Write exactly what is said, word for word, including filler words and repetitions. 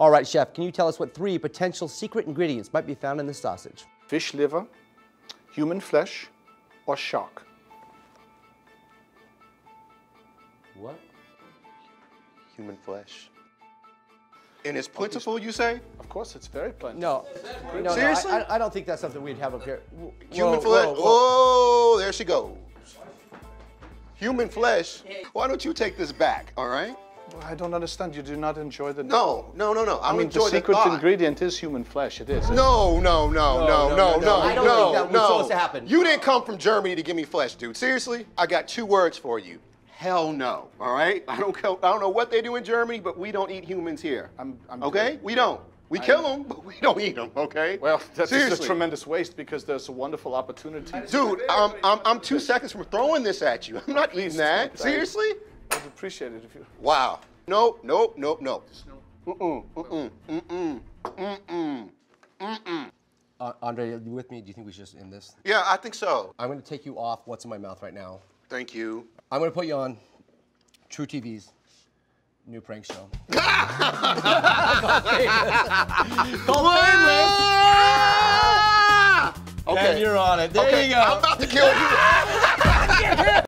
All right, chef, can you tell us what three potential secret ingredients might be found in this sausage? Fish liver, human flesh, or shark? What? Human flesh. And it's plentiful, you say? Of course, it's very plentiful. No, no, seriously? No, I, I don't think that's something we'd have up here. Whoa, human flesh. Whoa, whoa. Oh, there she goes. Human flesh. Why don't you take this back? All right. Well, I don't understand. You do not enjoy the. No, no, no, no. I, I mean, enjoy the secret the ingredient is human flesh. It is. No, no, no, no, no, no, no. I don't no, think that was no. supposed to happen. You didn't come from Germany to give me flesh, dude. Seriously, I got two words for you. Hell no, all right? I don't, kill, I don't know what they do in Germany, but we don't eat humans here, I'm, I'm okay? Kidding. We don't. We I kill them, but we don't eat them, okay? Well, that's just a tremendous waste because there's a wonderful opportunity. Dude, I'm, I'm, I'm two seconds from throwing this at you. I'm not leaving that. Seriously? I'd appreciate it if you... Wow. Nope, nope, nope, nope. Mm-mm, mm-mm, mm-mm, mm-mm, mm-mm. Uh, Andre, are you with me? Do you think we should just end this? Yeah, I think so. I'm gonna take you off what's in my mouth right now. Thank you. I'm gonna put you on truTV's new prank show. Okay, and you're on it. There okay. you go. I'm about to kill you.